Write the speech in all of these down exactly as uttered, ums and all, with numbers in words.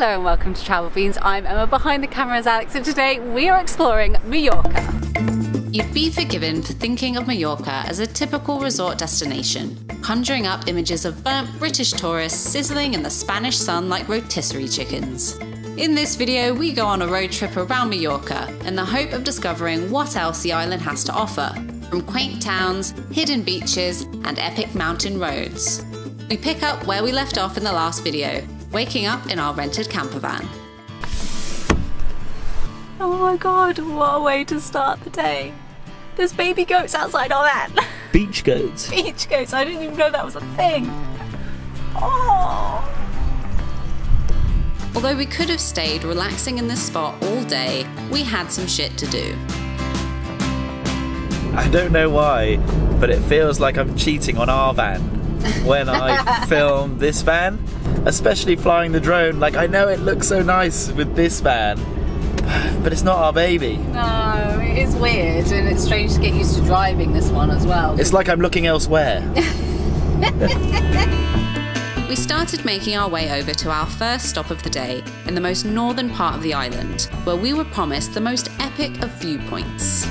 Hello and welcome to Travel Beans. I'm Emma, behind the camera is Alex, and today we are exploring Mallorca. You'd be forgiven for thinking of Mallorca as a typical resort destination, conjuring up images of burnt British tourists sizzling in the Spanish sun like rotisserie chickens. In this video, we go on a road trip around Mallorca in the hope of discovering what else the island has to offer, from quaint towns, hidden beaches, and epic mountain roads. We pick up where we left off in the last video, waking up in our rented camper van. Oh my god, what a way to start the day. There's baby goats outside our van. Beach goats. Beach goats, I didn't even know that was a thing. Oh. Although we could have stayed relaxing in this spot all day, we had some shit to do. I don't know why, but it feels like I'm cheating on our van when I film this van. Especially flying the drone, like I know it looks so nice with this van, but it's not our baby. No, it is weird and it's strange to get used to driving this one as well. It's like I'm looking elsewhere. We started making our way over to our first stop of the day in the most northern part of the island, where we were promised the most epic of viewpoints.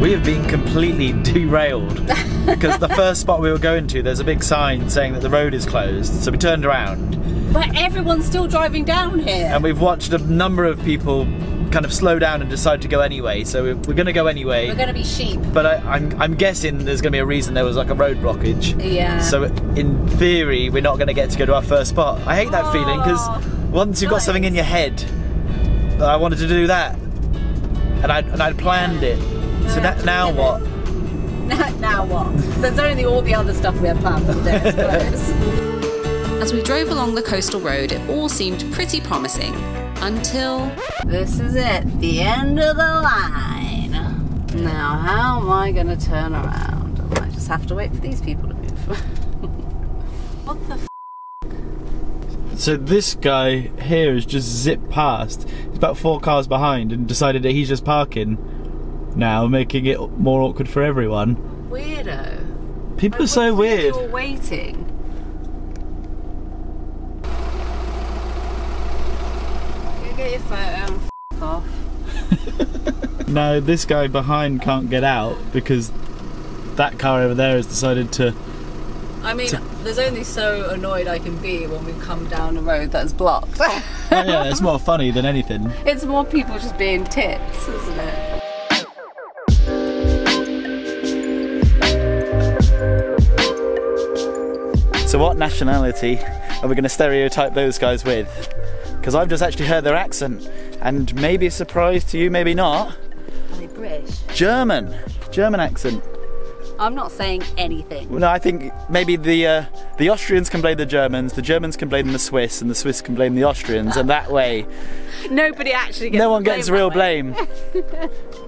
We have been completely derailed because the first spot we were going to, there's a big sign saying that the road is closed, so we turned around. But everyone's still driving down here. And we've watched a number of people kind of slow down and decide to go anyway, so we're, we're going to go anyway. We're going to be sheep. But I, I'm, I'm guessing there's going to be a reason there was like a road blockage. Yeah. So in theory, we're not going to get to go to our first spot. I hate that oh, feeling because once you've nice. got something in your head, I wanted to do that. And I, and I planned yeah. it. So that, now what? Now, now what? There's only all the other stuff we have planned for today, I suppose. As we drove along the coastal road, it all seemed pretty promising. Until... This is it, the end of the line. Now how am I going to turn around? I might just have to wait for these people to move. What the f***? So this guy here has just zipped past. He's about four cars behind and decided that he's just parking. Now, making it more awkward for everyone. Weirdo. People are so weird. People waiting. Go get your photo and f off. Now, this guy behind can't get out because that car over there has decided to. I mean, to... there's only so annoyed I can be when we come down a road that's blocked. Oh, yeah, it's more funny than anything. It's more people just being tits, isn't it? So what nationality are we going to stereotype those guys with? Because I've just actually heard their accent, and maybe a surprise to you, maybe not. Are they British? German. German accent. I'm not saying anything. No, I think maybe the uh, the Austrians can blame the Germans, the Germans can blame the Swiss, and the Swiss can blame the Austrians, and that way... Nobody actually gets No one gets real blame.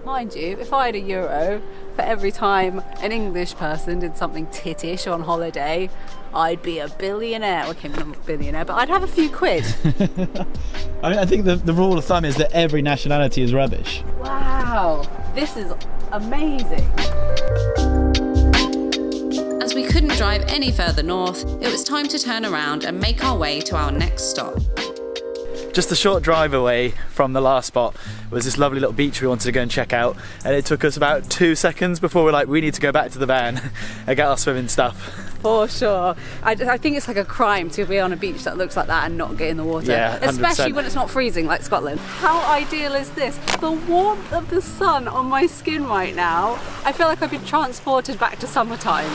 Mind you, if I had a euro for every time an English person did something tittish on holiday, I'd be a billionaire. Okay, I'm not a billionaire, but I'd have a few quid. I mean, I think the, the rule of thumb is that every nationality is rubbish. Wow, this is amazing. As we couldn't drive any further north, it was time to turn around and make our way to our next stop. Just a short drive away from the last spot was this lovely little beach we wanted to go and check out, and it took us about two seconds before we're like, we need to go back to the van and get our swimming stuff. For sure. I, I think it's like a crime to be on a beach that looks like that and not get in the water. Yeah, especially when it's not freezing like Scotland. How ideal is this? The warmth of the sun on my skin right now. I feel like I've been transported back to summertime.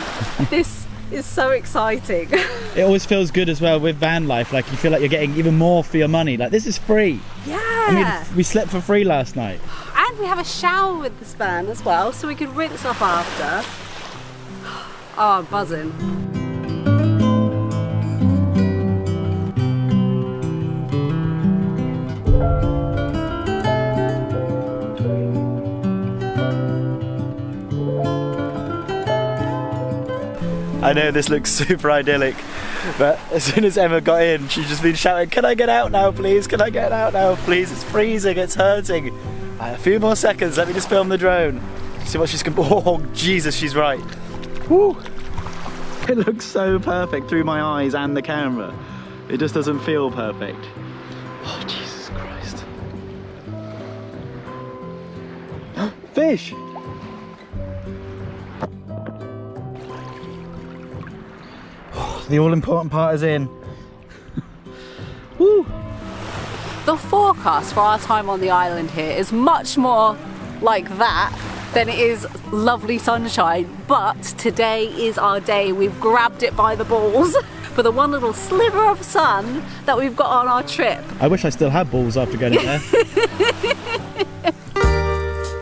This is so exciting. It always feels good as well with van life. Like you feel like you're getting even more for your money. Like this is free. Yeah. I mean, we slept for free last night. And we have a shower with this van as well, so we could rinse off after. Oh, I'm buzzing. I know this looks super idyllic, but as soon as Emma got in, she's just been shouting, "Can I get out now, please? Can I get out now, please? It's freezing, it's hurting." Right, a few more seconds, let me just film the drone. See what she's going to... Oh, Jesus, she's right. Woo. It looks so perfect through my eyes and the camera. It just doesn't feel perfect. Oh, Jesus Christ. Fish! Oh, the all-important part is in. Woo! The forecast for our time on the island here is much more like that than it is lovely sunshine, but today is our day. We've grabbed it by the balls for the one little sliver of sun that we've got on our trip. I wish I still had balls after going in there.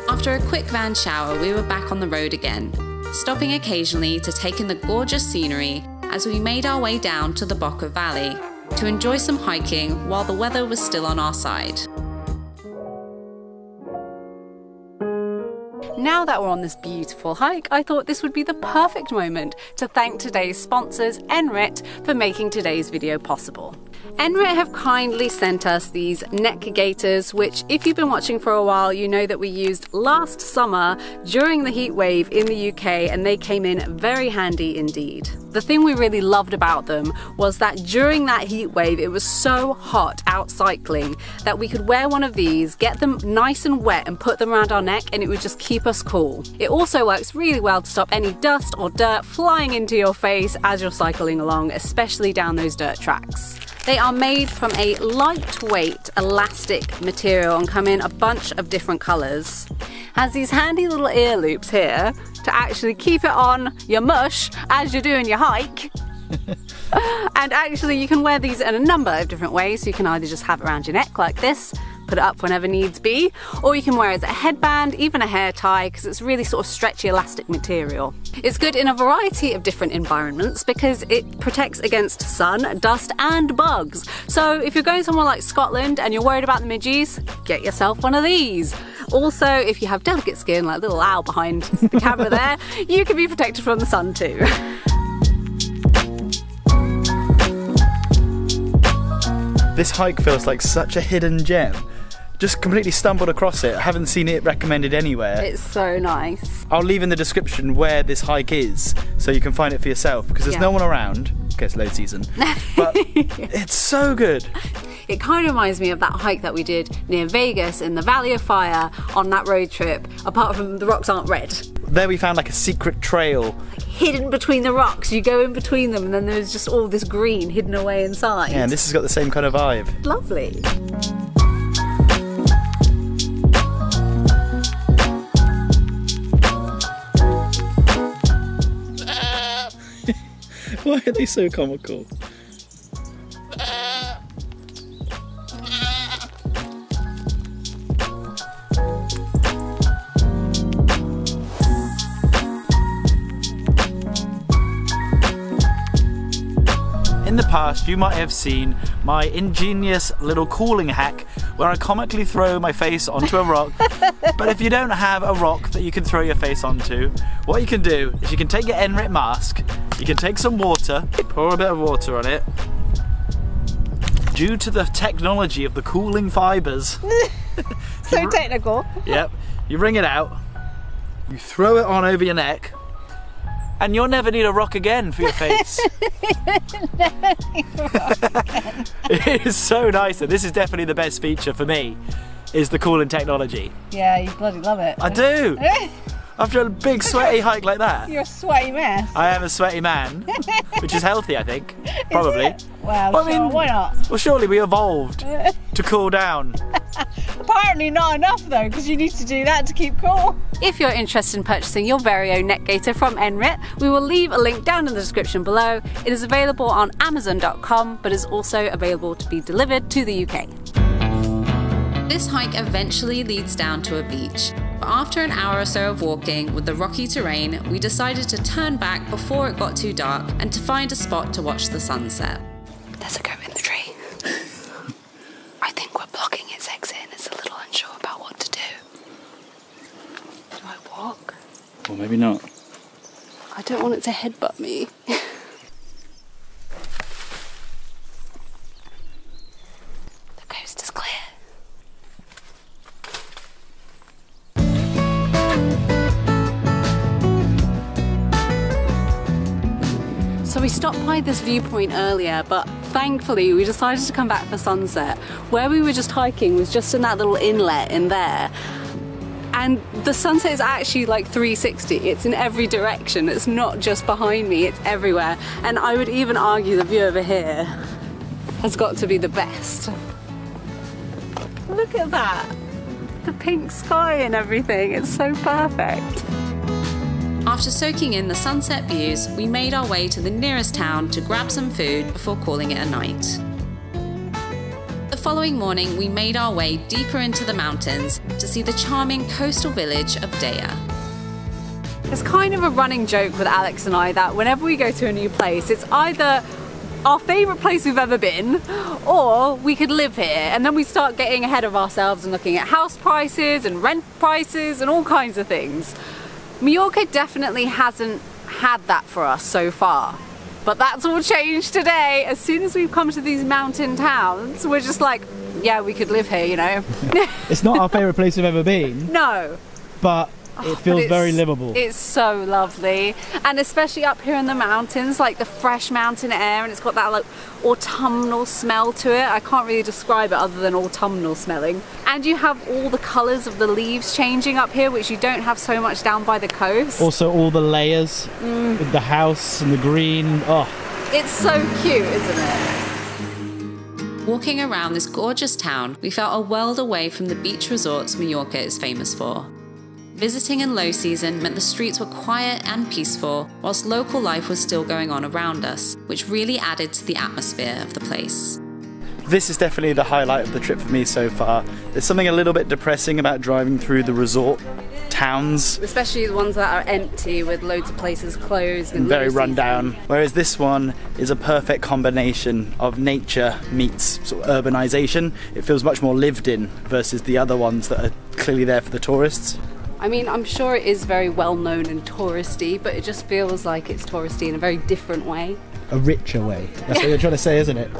After a quick van shower, we were back on the road again, stopping occasionally to take in the gorgeous scenery as we made our way down to the Boquer Valley to enjoy some hiking while the weather was still on our side. Now that we're on this beautiful hike, I thought this would be the perfect moment to thank today's sponsors, N.rit, for making today's video possible. N.rit have kindly sent us these neck gaiters, which if you've been watching for a while, you know that we used last summer during the heat wave in the U K, and they came in very handy indeed. The thing we really loved about them was that during that heat wave, it was so hot out cycling that we could wear one of these, get them nice and wet and put them around our neck, and it would just keep us cool. It also works really well to stop any dust or dirt flying into your face as you're cycling along, especially down those dirt tracks. They are made from a lightweight elastic material and come in a bunch of different colours. Has these handy little ear loops here to actually keep it on your mush as you're doing your hike. And actually you can wear these in a number of different ways. So you can either just have it around your neck like this, put it up whenever needs be, or you can wear it as a headband, even a hair tie, because it's really sort of stretchy elastic material. It's good in a variety of different environments because it protects against sun, dust and bugs. So if you're going somewhere like Scotland and you're worried about the midges, get yourself one of these. Also, if you have delicate skin, like little owl behind the camera there, you can be protected from the sun too. This hike feels like such a hidden gem. Just completely stumbled across it, haven't seen it recommended anywhere. It's so nice. I'll leave in the description where this hike is so you can find it for yourself, because there's yeah. no one around. Okay, it's low season, but it's so good. It kind of reminds me of that hike that we did near Vegas in the Valley of Fire on that road trip, apart from the rocks aren't red. There we found like a secret trail. Like hidden between the rocks, you go in between them and then there's just all this green hidden away inside. Yeah, and this has got the same kind of vibe. Lovely. Why are they so comical? In the past, you might have seen my ingenious little cooling hack where I comically throw my face onto a rock. But if you don't have a rock that you can throw your face onto, what you can do is you can take your N.rit mask, you can take some water, pour a bit of water on it. Due to the technology of the cooling fibers. So technical. Yep. You wring it out, you throw it on over your neck, and you'll never need a rock again for your face. Never need a rock again. It is so nice that this is definitely the best feature for me, is the cooling technology. Yeah, you bloody love it. I do. After a big sweaty hike like that. You're a sweaty mess. I am a sweaty man, which is healthy, I think, probably. Well, sure, I mean, why not? Well, surely we evolved to cool down. Apparently not enough though, because you need to do that to keep cool. If you're interested in purchasing your very own neck gaiter from N.rit, we will leave a link down in the description below. It is available on amazon dot com, but is also available to be delivered to the U K. This hike eventually leads down to a beach, but after an hour or so of walking with the rocky terrain, we decided to turn back before it got too dark and to find a spot to watch the sunset. There's a goat in the tree. I think we're blocking its exit and it's a little unsure about what to do. Do I walk? Well, maybe not. I don't want it to headbutt me. The coast is clear. So we stopped by this viewpoint earlier, but thankfully we decided to come back for sunset. Where we were just hiking was just in that little inlet in there. And the sunset is actually like three sixty, it's in every direction, it's not just behind me, it's everywhere. And I would even argue the view over here has got to be the best. Look at that, the pink sky and everything, it's so perfect. After soaking in the sunset views, we made our way to the nearest town to grab some food before calling it a night. The following morning, we made our way deeper into the mountains to see the charming coastal village of Deia. It's kind of a running joke with Alex and I that whenever we go to a new place, it's either our favourite place we've ever been, or we could live here, and then we start getting ahead of ourselves and looking at house prices and rent prices and all kinds of things. Mallorca definitely hasn't had that for us so far. But that's all changed today. As soon as we've come to these mountain towns, we're just like, yeah, we could live here, you know. It's not our favourite place we've ever been. No. But it feels oh, but very livable. It's so lovely. And especially up here in the mountains, like the fresh mountain air, and it's got that like autumnal smell to it. I can't really describe it other than autumnal smelling. And you have all the colours of the leaves changing up here, which you don't have so much down by the coast. Also all the layers, mm. with the house and the green. Oh, it's so cute, isn't it? Walking around this gorgeous town, we felt a world away from the beach resorts Mallorca is famous for. Visiting in low season meant the streets were quiet and peaceful, whilst local life was still going on around us, which really added to the atmosphere of the place. This is definitely the highlight of the trip for me so far. There's something a little bit depressing about driving through the resort towns. Especially the ones that are empty with loads of places closed. And very run down. Whereas this one is a perfect combination of nature meets sort of urbanisation. It feels much more lived in versus the other ones that are clearly there for the tourists. I mean, I'm sure it is very well known and touristy, but it just feels like it's touristy in a very different way. A richer way. That's what you're trying to say, isn't it?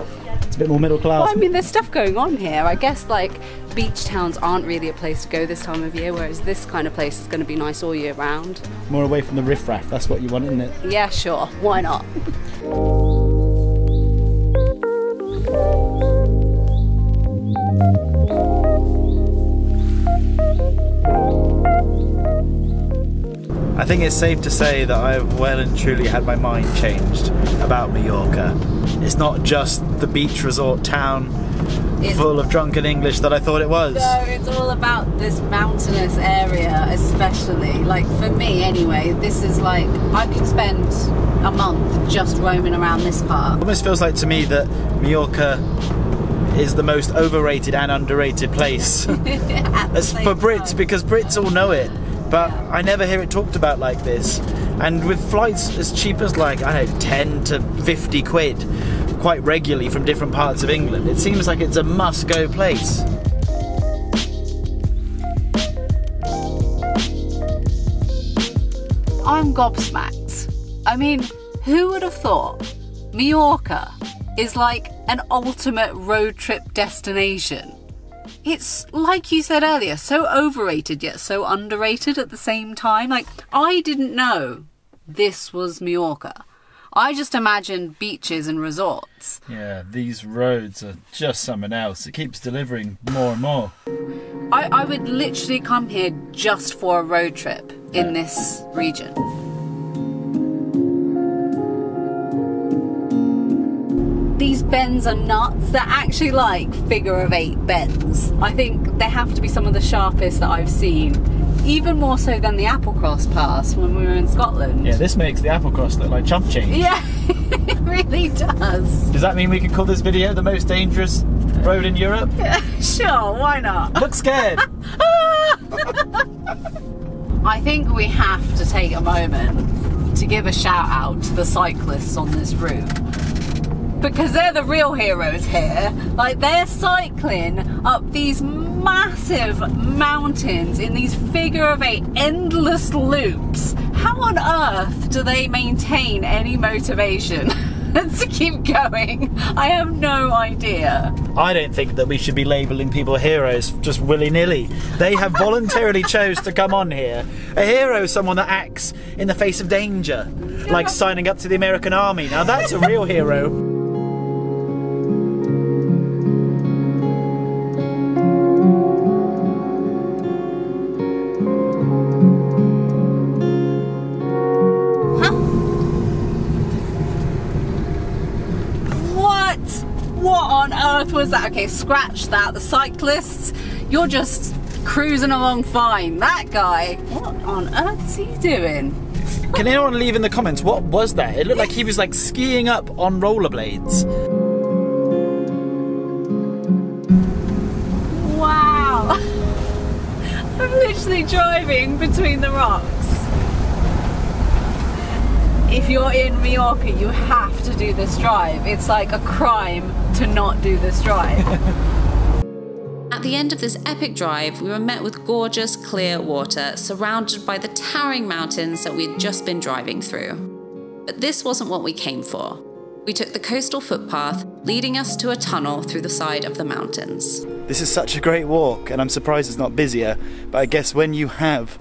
It's a bit more middle class. Well, I mean, there's stuff going on here. I guess, like, beach towns aren't really a place to go this time of year, whereas this kind of place is going to be nice all year round. More away from the riffraff, that's what you want, isn't it? Yeah, sure. Why not? I think it's safe to say that I've well and truly had my mind changed about Mallorca. It's not just the beach resort town it's, full of drunken English that I thought it was. No, it's all about this mountainous area especially. Like, for me anyway, this is like, I could spend a month just roaming around this part. It almost feels like to me that Mallorca is the most overrated and underrated place. That's for Brits, time. Because Brits all know it. But I never hear it talked about like this. And with flights as cheap as like, I don't know, ten to fifty quid quite regularly from different parts of England, it seems like it's a must-go place. I'm gobsmacked. I mean, who would have thought Mallorca is like an ultimate road trip destination? It's, like you said earlier, so overrated yet so underrated at the same time. Like, I didn't know this was Mallorca. I just imagined beaches and resorts. Yeah, these roads are just something else. It keeps delivering more and more. I, I would literally come here just for a road trip in this region. These bends are nuts. They're actually like figure of eight bends. I think they have to be some of the sharpest that I've seen, even more so than the Applecross pass when we were in Scotland. Yeah, this makes the Applecross look like chump change. Yeah, it really does. Does that mean we can call this video the most dangerous road in Europe? Sure, why not? Look scared. I think we have to take a moment to give a shout out to the cyclists on this route, because they're the real heroes here. Like, they're cycling up these massive mountains in these figure of eight endless loops. How on earth do they maintain any motivation to keep going? I have no idea. I don't think that we should be labelling people heroes just willy-nilly. They have voluntarily chose to come on here. A hero is someone that acts in the face of danger, yeah. Like signing up to the American Army. Now that's a real hero. was that? Okay, scratch that. The cyclists, you're just cruising along fine. That guy, what on earth is he doing? Can anyone leave in the comments, what was that? It looked like he was like skiing up on rollerblades. Wow. I'm literally driving between the rocks. If you're in Mallorca, you have to do this drive. It's like a crime to not do this drive. At the end of this epic drive, we were met with gorgeous, clear water, surrounded by the towering mountains that we had just been driving through. But this wasn't what we came for. We took the coastal footpath, leading us to a tunnel through the side of the mountains. This is such a great walk, and I'm surprised it's not busier, but I guess when you have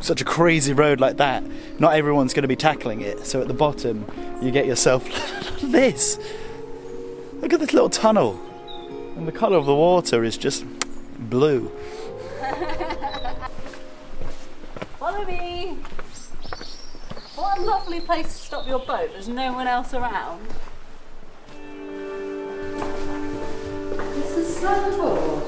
such a crazy road like that, not everyone's going to be tackling it, so at the bottom, you get yourself, look at this! Look at this little tunnel! And the colour of the water is just blue. Follow me! What a lovely place to stop your boat. There's no one else around. This is so cool.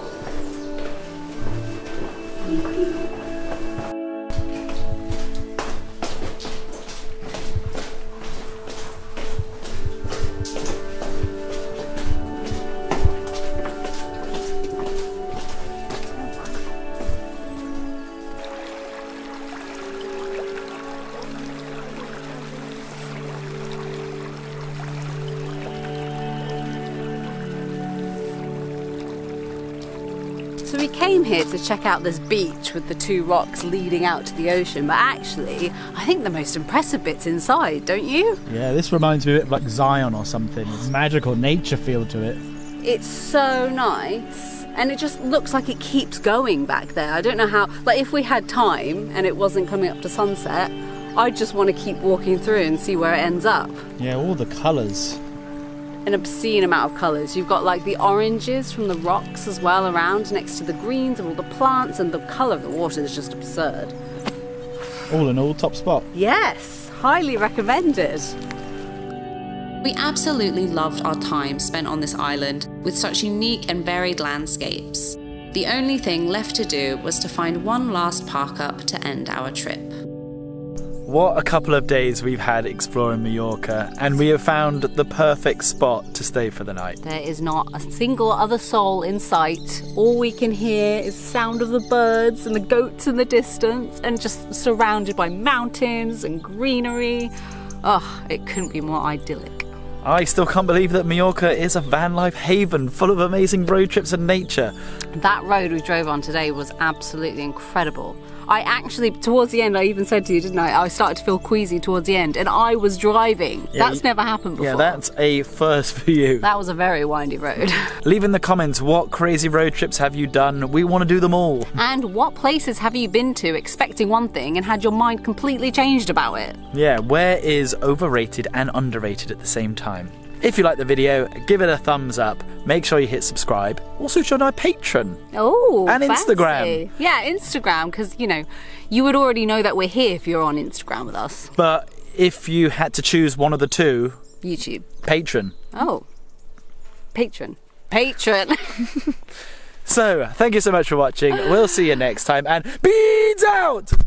So we came here to check out this beach with the two rocks leading out to the ocean, but actually, I think the most impressive bit's inside, don't you? Yeah, this reminds me a bit of like Zion or something. It's a magical nature feel to it. It's so nice, and it just looks like it keeps going back there. I don't know how, like if we had time and it wasn't coming up to sunset, I'd just want to keep walking through and see where it ends up. Yeah, all the colours. An obscene amount of colours. You've got like the oranges from the rocks as well around next to the greens of all the plants, and the colour of the water is just absurd. All in all, top spot. Yes, highly recommended. We absolutely loved our time spent on this island with such unique and varied landscapes. The only thing left to do was to find one last park up to end our trip. What a couple of days we've had exploring Mallorca, and we have found the perfect spot to stay for the night. There is not a single other soul in sight. All we can hear is the sound of the birds and the goats in the distance, and just surrounded by mountains and greenery. Oh, it couldn't be more idyllic. I still can't believe that Mallorca is a van life haven full of amazing road trips and nature. That road we drove on today was absolutely incredible. I actually, towards the end, I even said to you, didn't I, I started to feel queasy towards the end, and I was driving. Yeah, that's never happened before. Yeah, that's a first for you. That was a very windy road. Leave in the comments, what crazy road trips have you done? We want to do them all. And what places have you been to expecting one thing and had your mind completely changed about it? Yeah, where is overrated and underrated at the same time? If you like the video, give it a thumbs up. Make sure you hit subscribe. Also join our Patreon. Oh, and Instagram. Fancy. Yeah, Instagram, because, you know, you would already know that we're here if you're on Instagram with us. But if you had to choose one of the two... YouTube. Patreon. Oh. Patreon. Patreon. So, thank you so much for watching. We'll see you next time, and beans out!